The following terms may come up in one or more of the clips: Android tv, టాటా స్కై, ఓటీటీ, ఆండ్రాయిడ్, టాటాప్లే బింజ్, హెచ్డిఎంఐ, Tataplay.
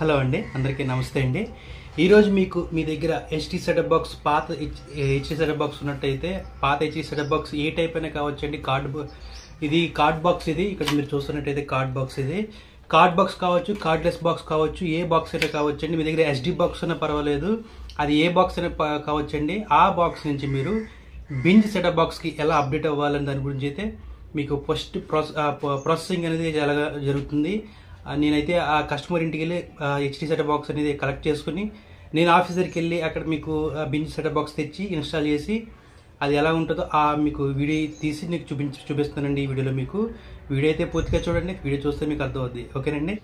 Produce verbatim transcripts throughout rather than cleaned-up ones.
Hello అండి అందరికీ నమస్తే అండి ఈ రోజు మీకు మీ దగ్గర హెచ్టి సెటప్ బాక్స్ పాత హెచ్టి సెటప్ బాక్స్ ఉన్నట్టయితే పాత హెచ్టి సెటప్ బాక్స్ ఏ టైప్ అయినా కావొచ్చుండి కార్డ్ ఇది కార్డ్ బాక్స్ ఇది ఇక్కడ మీరు చూస్తున్నట్టయితే కార్డ్ బాక్స్ ఇది కార్డ్ బాక్స్ కావచ్చు కార్డ్లెస్ బాక్స్ కావచ్చు ఏ బాక్స్ అయినా కావొచ్చుండి మీ దగ్గర ఎస్డి బాక్స్ ఉన్నా పర్వాలేదు అది ఏ బాక్స్ అయినా కావొచ్చుండి ఆ బాక్స్ నుంచి మీరు బింజ్ సెటప్ బాక్స్ కి ఎలా అప్డేట్ అవ్వాలని దాని గురించి అయితే మీకు ఫస్ట్ ప్రాసెసింగ్ అనేది ఎలా జరుగుతుంది నేనైతే ఆ కస్టమర్ ఇంటికి వెళ్ళి హెచ్డి సెటప్ బాక్స్ అనేది కలెక్ట్ చేసుకుని నేను ఆఫీసర్కి వెళ్ళి అక్కడ మీకు బింజ్ సెటప్ బాక్స్ తెచ్చి ఇన్స్టాల్ చేసి అది ఎలా ఉంటుందో ఆ మీకు వీడియో తీసి మీకు చూపించి చూపిస్తానండి ఈ వీడియోలో మీకు వీడియో అయితే పూర్తిగా చూడండి వీడియో చూస్తే మీకు అర్థమవుతుంది ఓకేనండి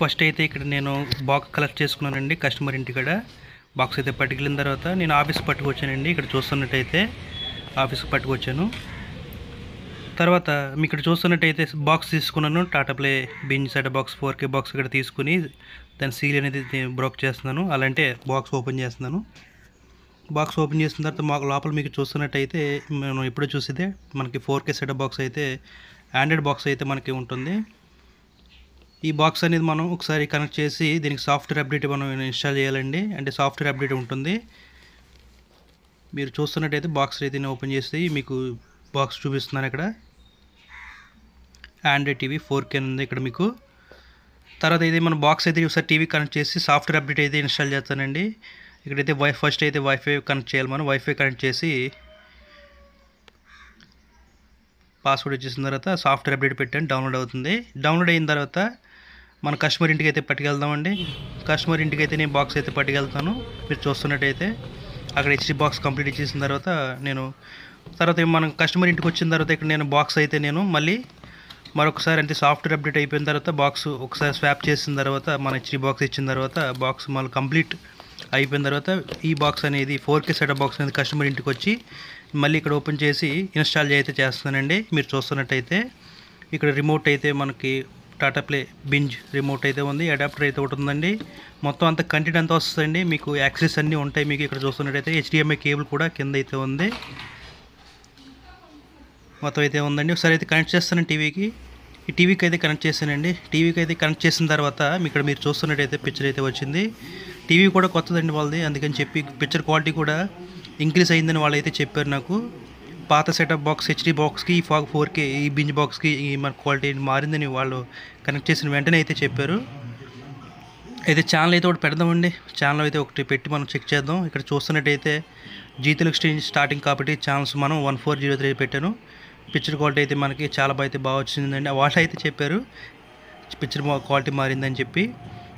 ఫస్ట్ అయితే ఇక్కడ నేను బాక్స్ కలెక్ట్ చేసుకున్నానండి కస్టమర్ ఇంటికాడ బాక్స్ అయితే పట్టుకెళ్ళిన తర్వాత నేను ఆఫీస్ పట్టుకొచ్చానండి ఇక్కడ చూస్తున్నట్టయితే ఆఫీస్కి పట్టుకొచ్చాను తర్వాత మీకు ఇక్కడ చూస్తున్నట్టయితే బాక్స్ తీసుకున్నాను టాటాప్లే బింజ్ setup box four K box ఇక్కడ తీసుకుని దాని సీల్ అనేది బ్రోక్ చేస్తున్నాను అలాంటి బాక్స్ ఓపెన్ చేస్తున్నాను బాక్స్ ఓపెన్ చేసిన తర్వాత మాకు లోపల మీకు చూస్తున్నట్టయితే మనం ఎప్పుడో చూసితే మనకి ఫోర్ కే సెటప్ బాక్స్ అయితే ఆండ్రాయిడ్ బాక్స్ అయితే మనకి ఉంటుంది ఈ బాక్స్ అనేది మనం ఒకసారి కనెక్ట్ చేసి దీనికి సాఫ్ట్వేర్ అప్డేట్ మనం ఇన్స్టాల్ చేయాలండి అంటే సాఫ్ట్వేర్ అప్డేట్ ఉంటుంది మీరు చూస్తున్నట్టయితే బాక్స్ అయితే ఓపెన్ చేసి మీకు బాక్స్ చూపిస్తున్నాను ఇక్కడ ఆండ్రాయిడ్ టీవీ ఫోర్ కే ఉంది ఇక్కడ మీకు తర్వాత అయితే మన బాక్స్ అయితే ఒకసారి టీవీ కనెక్ట్ చేసి సాఫ్ట్వేర్ అప్డేట్ అయితే ఇన్స్టాల్ చేస్తానండి ఇక్కడైతే వై ఫస్ట్ అయితే వైఫై కనెక్ట్ చేయాలి మనం వైఫై కనెక్ట్ చేసి పాస్వర్డ్ వచ్చేసిన తర్వాత సాఫ్ట్వేర్ అప్డేట్ పెట్టాను డౌన్లోడ్ అవుతుంది డౌన్లోడ్ అయిన తర్వాత మన కస్టమర్ ఇంటికి అయితే పట్టుకెళ్దామండి కస్టమర్ ఇంటికి అయితే నేను బాక్స్ అయితే పట్టుకెళ్తాను మీరు చూస్తున్నట్టయితే అక్కడ హెచ్డి బాక్స్ కంప్లీట్ చేసిన తర్వాత నేను తర్వాత మనం కస్టమర్ ఇంటికి వచ్చిన తర్వాత ఇక్కడ నేను బాక్స్ అయితే నేను మళ్ళీ మరొకసారి అంటే సాఫ్ట్వేర్ అప్డేట్ అయిపోయిన తర్వాత బాక్స్ ఒకసారి స్వాప్ చేసిన తర్వాత మన హెచ్డి బాక్స్ ఇచ్చిన తర్వాత బాక్స్ మళ్ళీ కంప్లీట్ అయిపోయిన తర్వాత ఈ బాక్స్ అనేది ఫోర్ కే సెటప్ బాక్స్ అనేది కస్టమర్ ఇంటికి వచ్చి మళ్ళీ ఇక్కడ ఓపెన్ చేసి ఇన్స్టాల్ అయితే చేస్తానండి మీరు చూస్తున్నట్టయితే ఇక్కడ రిమోట్ అయితే మనకి టాటా ప్లే బింజ్ రిమోట్ అయితే ఉంది అడాప్టర్ అయితే ఒకటి ఉందండి మొత్తం అంత కంటెంట్ అంతా వస్తుందండి మీకు యాక్సెస్ అన్నీ ఉంటాయి మీకు ఇక్కడ చూస్తున్నట్టయితే హెచ్డిఎంఐ కేబుల్ కూడా కింద అయితే ఉంది మొత్తం అయితే ఉందండి ఒకసారి అయితే కనెక్ట్ చేస్తాను టీవీకి ఈ టీవీకి అయితే కనెక్ట్ చేశానండి టీవీకి అయితే కనెక్ట్ చేసిన తర్వాత ఇక్కడ మీరు చూస్తున్నట్టయితే పిక్చర్ అయితే వచ్చింది టీవీ కూడా కొత్తదండి వాళ్ళది అందుకని చెప్పి పిక్చర్ క్వాలిటీ కూడా ఇంక్రీజ్ అయిందని వాళ్ళు అయితే చెప్పారు నాకు పాత సెటప్ బాక్స్ హెచ్డి బాక్స్కి ఫాగ్ ఫోర్ కే ఈ బింజ్ బాక్స్కి ఈ మన క్వాలిటీ మారిందని వాళ్ళు కనెక్ట్ చేసిన వెంటనే అయితే చెప్పారు అయితే ఛానల్ అయితే ఒకటి పెడదామండి ఛానల్ అయితే ఒకటి పెట్టి మనం చెక్ చేద్దాం ఇక్కడ చూస్తున్నట్టయితే జీ తెలుగు స్టార్టింగ్ కాబట్టి ఛానల్స్ మనం వన్ ఫోర్ జీరో త్రీ పెట్టాను పిక్చర్ క్వాలిటీ అయితే మనకి చాలా బాగా అయితే బాగా వచ్చిందండి వాళ్ళు అయితే చెప్పారు పిక్చర్ క్వాలిటీ మారిందని చెప్పి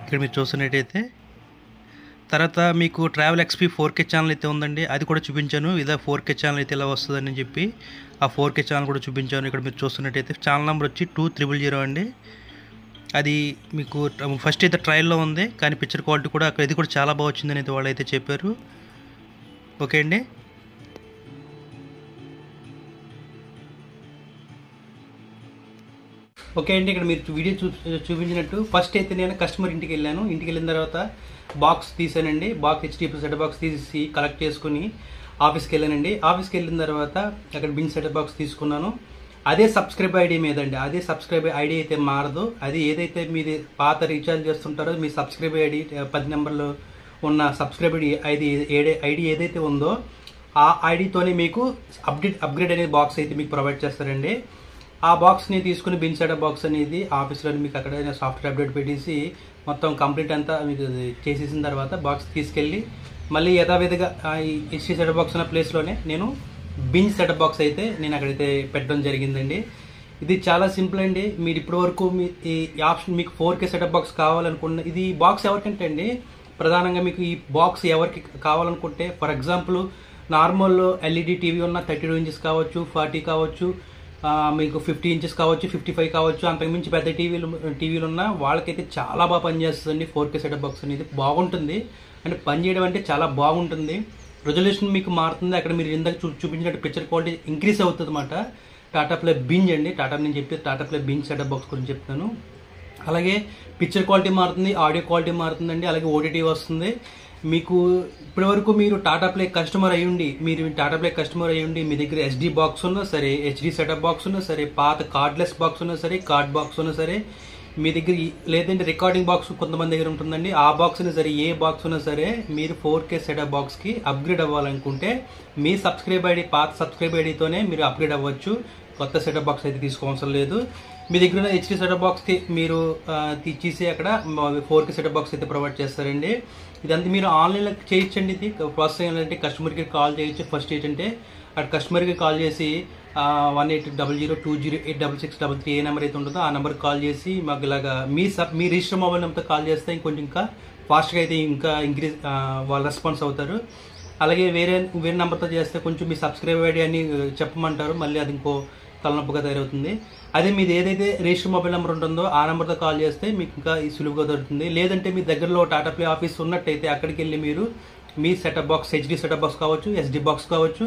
ఇక్కడ మీరు చూస్తున్నట్టయితే తర్వాత మీకు travel XP four K channel అయితే ఉందండి అది కూడా చూపించాను ఇదా ఫోర్ కే ఛానల్ అయితే ఇలా వస్తుందని చెప్పి ఆ ఫోర్ కే ఛానల్ కూడా చూపించాను ఇక్కడ మీరు చూస్తున్నట్టయితే ఛానల్ నెంబర్ వచ్చి టూ త్రిబుల్ జీరో అండి అది మీకు ఫస్ట్ అయితే ట్రయల్లో ఉంది కానీ పిక్చర్ క్వాలిటీ కూడా అక్కడ ఇది కూడా చాలా బాగా వచ్చిందని అయితే వాళ్ళు అయితే చెప్పారు ఓకే అండి ఓకే అండి ఇక్కడ మీరు వీడియో చూ చూపించినట్టు ఫస్ట్ అయితే నేను కస్టమర్ ఇంటికి వెళ్ళాను ఇంటికి వెళ్ళిన తర్వాత బాక్స్ తీసానండి బాక్స్ హెచ్డి సెటప్ బాక్స్ తీసి కలెక్ట్ చేసుకుని ఆఫీస్కి వెళ్ళానండి ఆఫీస్కి వెళ్ళిన తర్వాత అక్కడ బింజ్ సెటప్ బాక్స్ తీసుకున్నాను అదే సబ్స్క్రైబ్ ఐడి మీదండి అదే సబ్స్క్రైబ్ ఐడి అయితే మారదు అది ఏదైతే మీది పాత రీఛార్జ్ చేస్తుంటారో మీ సబ్స్క్రైబ్ ఐడి పది నెంబర్లో ఉన్న సబ్స్క్రైబ్ ఐడి ఏడే ఐడి ఏదైతే ఉందో ఆ ఐడితోనే మీకు అప్డేట్ అప్గ్రేడ్ అనే బాక్స్ అయితే మీకు ప్రొవైడ్ చేస్తారండి ఆ బాక్స్ని తీసుకుని బింజ్ సెటప్ బాక్స్ అనేది ఆఫీస్లో మీకు అక్కడ సాఫ్ట్వేర్ అప్డేట్ పెట్టేసి మొత్తం కంప్లీట్ అంతా మీకు చేసేసిన తర్వాత బాక్స్ తీసుకెళ్ళి మళ్ళీ యథావిధిగా హెచ్డి సెటప్ బాక్స్ ఉన్న ప్లేస్లోనే నేను బింజ్ సెటప్ బాక్స్ అయితే నేను అక్కడైతే పెట్టడం జరిగిందండి ఇది చాలా సింపుల్ అండి మీరు ఇప్పటి వరకు మీ ఈ ఆప్షన్ మీకు ఫోర్ కే సెటప్ బాక్స్ కావాలనుకున్న ఇది బాక్స్ ఎవరికంటే అండి ప్రధానంగా మీకు ఈ బాక్స్ ఎవరికి కావాలనుకుంటే for example normal LED TV ఉన్న థర్టీ టూ ఇంచెస్ కావచ్చు ఫార్టీ కావచ్చు మీకు ఫిఫ్టీ ఇంచెస్ కావచ్చు ఫిఫ్టీ ఫైవ్ కావచ్చు అంతకుమించి పెద్ద టీవీలు టీవీలు ఉన్న వాళ్ళకైతే చాలా బాగా పనిచేస్తుందండి ఫోర్ కే సెటప్ బాక్స్ అనేది బాగుంటుంది అంటే పనిచేయడం అంటే చాలా బాగుంటుంది రిజల్యూషన్ మీకు మారుతుంది అక్కడ మీరు ఇందాక చూ చూపించినట్టు పిక్చర్ క్వాలిటీ ఇంక్రీజ్ అవుతుంది అనమాట టాటాప్లే బింజ్ అండి టాటా నేను చెప్పి టాటాప్లే బింజ్ సెటప్ బాక్స్ గురించి చెప్తాను అలాగే పిక్చర్ క్వాలిటీ మారుతుంది ఆడియో క్వాలిటీ మారుతుందండి అలాగే ఓటీటీ వస్తుంది మీకు ఇప్పటివరకు మీరు టాటాప్లే కస్టమర్ అయ్యుండి మీరు టాటాప్లే కస్టమర్ అయ్యుండి మీ దగ్గర ఎస్డి బాక్స్ ఉన్నా సరే, హెచ్డి సెటప్ బాక్స్ ఉన్నా సరే, పాత కార్డ్లెస్ బాక్స్ ఉన్నా సరే, కార్డ్ బాక్స్ ఉన్నా సరే, మీ దగ్గర లేదంటే రికార్డింగ్ బాక్స్ కొంతమంది దగ్గర ఉంటుందండి, ఆ బాక్స్ అయినా సరే ఏ బాక్స్ ఉన్నా సరే మీరు ఫోర్ కే సెటప్ బాక్స్కి అప్గ్రేడ్ అవ్వాలనుకుంటే మీ సబ్స్క్రైబ్ ఐడి పాత సబ్స్క్రైబ్ ఐడితోనే మీరు అప్గ్రేడ్ అవ్వచ్చు. కొత్త సెటప్ బాక్స్ అయితే తీసుకోవాల్సిన లేదు. మీ దగ్గర ఉన్న హెచ్డీ సెటప్ బాక్స్కి మీరు తీసేసి అక్కడ ఫోర్ కే సెటప్ బాక్స్ అయితే ప్రొవైడ్ చేస్తారండి. ఇదంతా మీరు ఆన్లైన్లో చేయించండి. ఇది ప్రాసెస్ ఏంటంటే కస్టమర్కి కాల్ చేయొచ్చు. ఫస్ట్ ఏంటంటే అక్కడ కస్టమర్కి కాల్ చేసి one eight double zero two zero eight double six double three ఏ నెంబర్ అయితే ఉంటుందో ఆ నెంబర్కి కాల్ చేసి మాకు ఇలాగా మీ సబ్ మీ రిజిస్టర్ మొబైల్ నెంబర్తో కాల్ చేస్తే ఇంకొంచెం ఇంకా ఫాస్ట్గా అయితే ఇంకా ఇంక్రీజ్ వాళ్ళు రెస్పాన్స్ అవుతారు. అలాగే వేరే వేరే నెంబర్తో చేస్తే కొంచెం మీ సబ్స్క్రైబ్ ఐడి అని చెప్పమంటారు, మళ్ళీ అది ఇంకో తలనొప్పిగా తయారవుతుంది. అదే మీది ఏదైతే రిజిస్టర్ మొబైల్ నెంబర్ ఉంటుందో ఆ నెంబర్తో కాల్ చేస్తే మీకు ఇంకా సులువుగా దొరుకుతుంది. లేదంటే మీ దగ్గరలో టాటాప్లే ఆఫీస్ ఉన్నట్టయితే అక్కడికి వెళ్ళి మీరు మీ setup box, HD setup box కావచ్చు, ఎస్డి బాక్స్ కావచ్చు,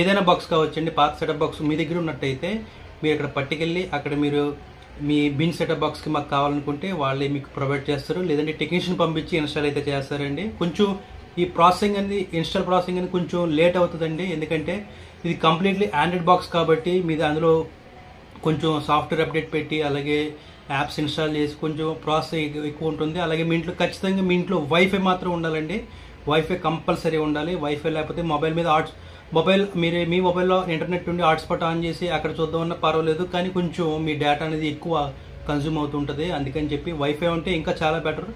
ఏదైనా బాక్స్ కావచ్చు అండి, పాత సెటప్ బాక్స్ మీ దగ్గర ఉన్నట్టయితే మీరు అక్కడ పట్టుకెళ్ళి అక్కడ మీరు మీ బిన్ సెటప్ బాక్స్కి మాకు కావాలనుకుంటే వాళ్ళే మీకు ప్రొవైడ్ చేస్తారు. లేదంటే టెక్నీషియన్ పంపించి ఇన్స్టాల్ అయితే చేస్తారండి. కొంచెం ఈ ప్రాసెసింగ్ అనేది ఇన్స్టాల్ ప్రాసెసింగ్ అనేది కొంచెం లేట్ అవుతుందండి, ఎందుకంటే ఇది కంప్లీట్లీ ఆండ్రాయిడ్ బాక్స్ కాబట్టి మీది అందులో కొంచెం సాఫ్ట్వేర్ అప్డేట్ పెట్టి అలాగే యాప్స్ ఇన్స్టాల్ చేసి కొంచెం ప్రాసెస్ ఎక్కువ ఉంటుంది. అలాగే మీ ఇంట్లో ఖచ్చితంగా మీ ఇంట్లో వైఫై మాత్రం ఉండాలండి. వైఫై కంపల్సరీ ఉండాలి. వైఫై లేకపోతే మొబైల్ మీద హాట్ మొబైల్ మీరు మీ మొబైల్లో ఇంటర్నెట్ ఉండి హాట్స్పాట్ ఆన్ చేసి అక్కడ చూద్దామన్నా పర్వాలేదు, కానీ కొంచెం మీ డేటా అనేది ఎక్కువ కన్జ్యూమ్ అవుతుంటుంది. అందుకని చెప్పి వైఫై ఉంటే ఇంకా చాలా బెటర్.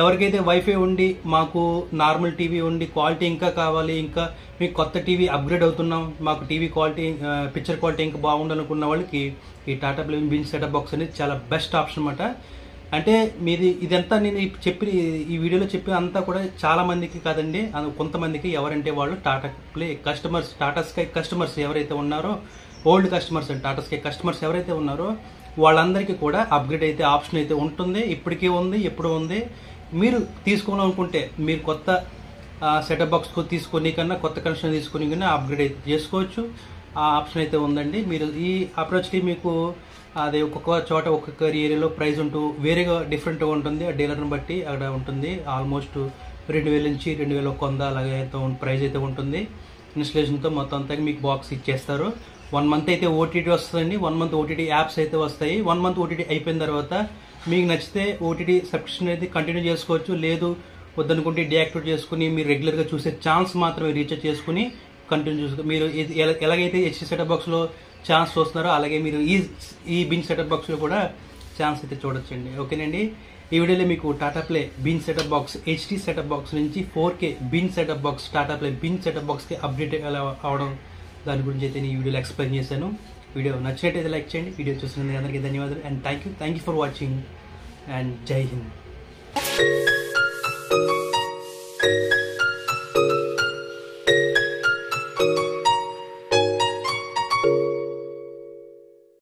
ఎవరికైతే వైఫై ఉండి మాకు నార్మల్ టీవీ ఉండి క్వాలిటీ ఇంకా కావాలి, ఇంకా మీకు కొత్త టీవీ అప్గ్రేడ్ అవుతున్నాం, మాకు టీవీ క్వాలిటీ పిక్చర్ క్వాలిటీ ఇంకా బాగుండాలనుకున్న వాళ్ళకి ఈ Tata play binge setup box అనేది చాలా బెస్ట్ ఆప్షన్ అన్నమాట. అంటే మీది ఇదంతా నేను చెప్పిన ఈ వీడియోలో చెప్పిన అంతా కూడా చాలా మందికి కాదండి, కొంతమందికి ఎవరంటే వాళ్ళు Tata play customers, టాటా స్కై customers ఎవరైతే ఉన్నారో, old customers and టాటా స్కై customers ఎవరైతే ఉన్నారో వాళ్ళందరికీ కూడా అప్గ్రేడ్ అయితే ఆప్షన్ అయితే ఉంటుంది. ఇప్పటికే ఉంది, ఎప్పుడు ఉంది. మీరు తీసుకోవాలనుకుంటే మీరు కొత్త సెటప్ బాక్స్ తీసుకొని కన్నా కొత్త కనెక్షన్ తీసుకొని కన్నా అప్గ్రేడ్ అయితే చేసుకోవచ్చు. ఆ ఆప్షన్ అయితే ఉందండి. మీరు ఈ అప్రోచ్కి మీకు అదే ఒక్కొక్క చోట ఒక్కొక్క ఏరియాలో ప్రైస్ ఉంటూ వేరేగా డిఫరెంట్గా ఉంటుంది. ఆ డీలర్ని బట్టి అక్కడ ఉంటుంది. ఆల్మోస్ట్ రెండు వేల నుంచి రెండు వేల ఒక వంద అలాగే ప్రైస్ అయితే ఉంటుంది. ఇన్స్టలేషన్తో మొత్తం అంతా మీకు బాక్స్ ఇచ్చేస్తారు. వన్ మంత్ అయితే ఓటీటీ వస్తుందండి. వన్ మంత్ ఓటీటీ యాప్స్ అయితే వస్తాయి. వన్ మంత్ ఓటీటీ అయిపోయిన తర్వాత మీకు నచ్చితే ఓటీటీ సబ్స్క్రిప్షన్ అయితే కంటిన్యూ చేసుకోవచ్చు. లేదు వద్దనుకుంటే డియాక్టివేట్ చేసుకుని మీరు రెగ్యులర్గా చూసే ఛాన్స్ మాత్రమే రీఛార్జ్ చేసుకుని కంటిన్యూ చేసుకో. మీరు ఎలాగైతే హెచ్డీ సెటప్ బాక్స్లో ఛాన్స్ చూస్తున్నారో అలాగే మీరు ఈ ఈ బిన్ సెటప్ బాక్స్లో కూడా ఛాన్స్ అయితే చూడొచ్చండి. ఓకేనండి, ఈ వీడియోలో మీకు టాటాప్లే binge setup box, HD setup box నుంచి four K binge setup box, టాటాప్లే binge setup బాక్స్కి అప్డేట్ అవడం దాని గురించి అయితే నేను ఈ వీడియోలో ఎక్స్ప్లెయిన్ చేశాను. వీడియో నచ్చినట్టయితే లైక్ చేయండి. వీడియో చూసినందుకు అందరికీ ధన్యవాదాలు and thank you thank you for watching and జై హింద్.